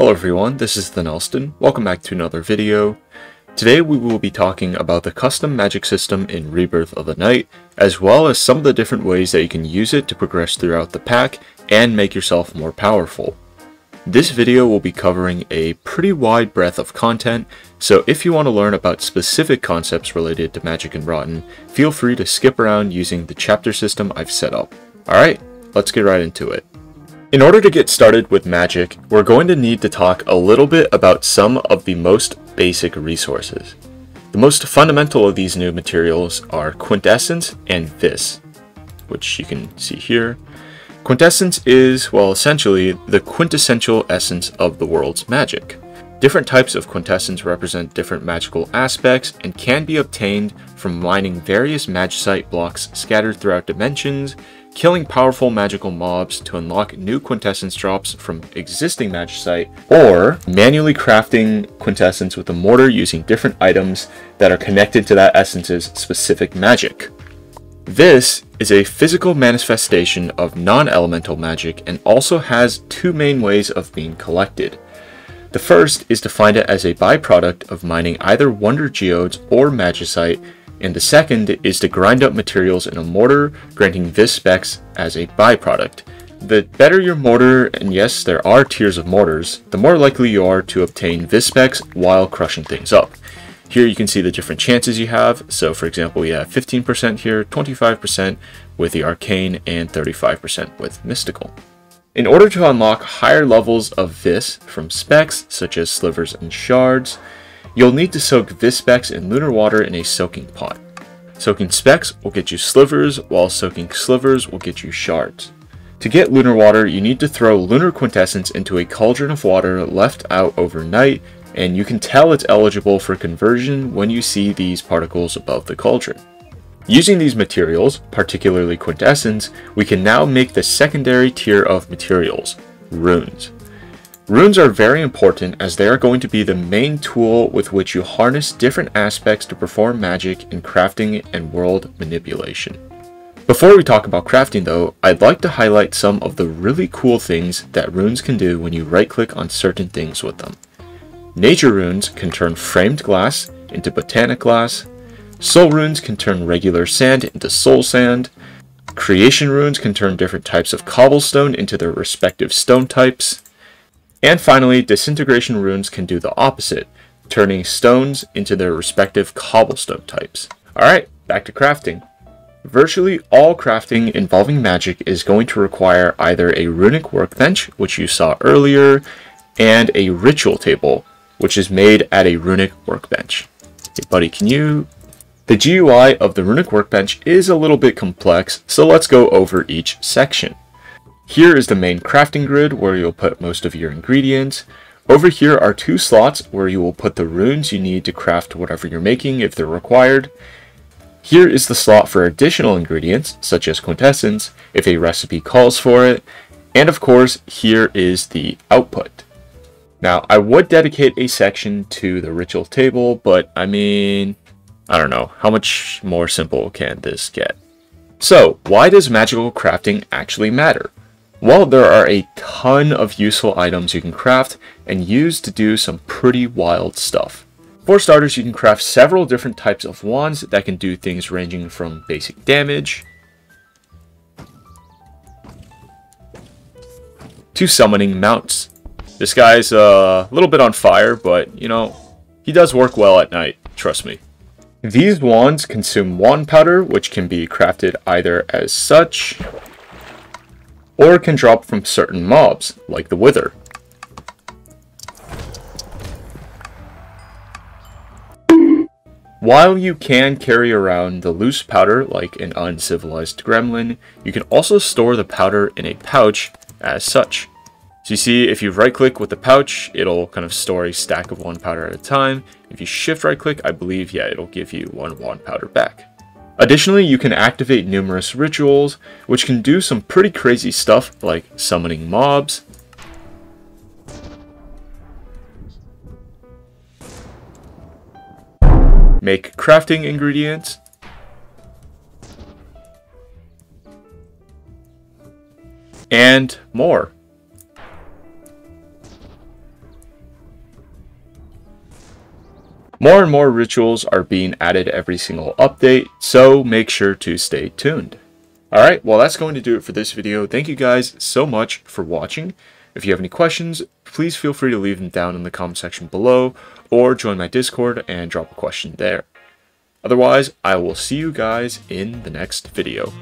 Hello everyone, this is TheNelston. Welcome back to another video. Today we will be talking about the custom magic system in Rebirth of the Night, as well as some of the different ways that you can use it to progress throughout the pack and make yourself more powerful. This video will be covering a pretty wide breadth of content, so if you want to learn about specific concepts related to Magic and Rotten, feel free to skip around using the chapter system I've set up. Alright, let's get right into it. In order to get started with magic, we're going to need to talk a little bit about some of the most basic resources. The most fundamental of these new materials are Quintessence and Vis, which you can see here. Quintessence is, well, essentially the quintessential essence of the world's magic. Different types of Quintessence represent different magical aspects and can be obtained from mining various magicite blocks scattered throughout dimensions, killing powerful magical mobs to unlock new Quintessence drops from existing magicite, or manually crafting Quintessence with a mortar using different items that are connected to that essence's specific magic. This is a physical manifestation of non-elemental magic and also has two main ways of being collected. The first is to find it as a byproduct of mining either wonder geodes or magicite, and the second is to grind up materials in a mortar, granting vispecs as a byproduct. The better your mortar, and yes, there are tiers of mortars, the more likely you are to obtain vispecs while crushing things up. Here you can see the different chances you have. So for example, you have 15% here, 25% with the Arcane, and 35% with Mystical. In order to unlock higher levels of Vis from specs, such as slivers and shards, you'll need to soak vispecs in lunar water in a soaking pot. Soaking specs will get you slivers, while soaking slivers will get you shards. To get lunar water, you need to throw lunar quintessence into a cauldron of water left out overnight, and you can tell it's eligible for conversion when you see these particles above the cauldron. Using these materials, particularly quintessence, we can now make the secondary tier of materials, runes. Runes are very important as they are going to be the main tool with which you harness different aspects to perform magic in crafting and world manipulation. Before we talk about crafting though, I'd like to highlight some of the really cool things that runes can do when you right-click on certain things with them. Nature runes can turn framed glass into botanic glass, soul runes can turn regular sand into soul sand, creation runes can turn different types of cobblestone into their respective stone types, and finally, disintegration runes can do the opposite, turning stones into their respective cobblestone types. Alright, back to crafting. Virtually all crafting involving magic is going to require either a Runic Workbench, which you saw earlier, and a Ritual Table, which is made at a Runic Workbench. Hey buddy, can you... The GUI of the Runic Workbench is a little bit complex, so let's go over each section. Here is the main crafting grid where you'll put most of your ingredients. Over here are two slots where you will put the runes you need to craft whatever you're making if they're required. Here is the slot for additional ingredients, such as quintessence, if a recipe calls for it. And of course, here is the output. Now, I would dedicate a section to the ritual table, but I mean, I don't know, how much more simple can this get? So, why does magical crafting actually matter? Well, there are a ton of useful items you can craft and use to do some pretty wild stuff. For starters, you can craft several different types of wands that can do things ranging from basic damage to summoning mounts. This guy's a little bit on fire, but you know, he does work well at night, trust me. These wands consume wand powder, which can be crafted either as such or can drop from certain mobs, like the Wither. While you can carry around the loose powder like an uncivilized gremlin, you can also store the powder in a pouch as such. So you see, if you right-click with the pouch, it'll kind of store a stack of wand powder at a time. If you shift right-click, I believe, yeah, it'll give you one wand powder back. Additionally, you can activate numerous rituals, which can do some pretty crazy stuff like summoning mobs, make crafting ingredients, and more. More and more rituals are being added every single update, so make sure to stay tuned. Alright, well that's going to do it for this video. Thank you guys so much for watching. If you have any questions, please feel free to leave them down in the comment section below, or join my Discord and drop a question there. Otherwise, I will see you guys in the next video.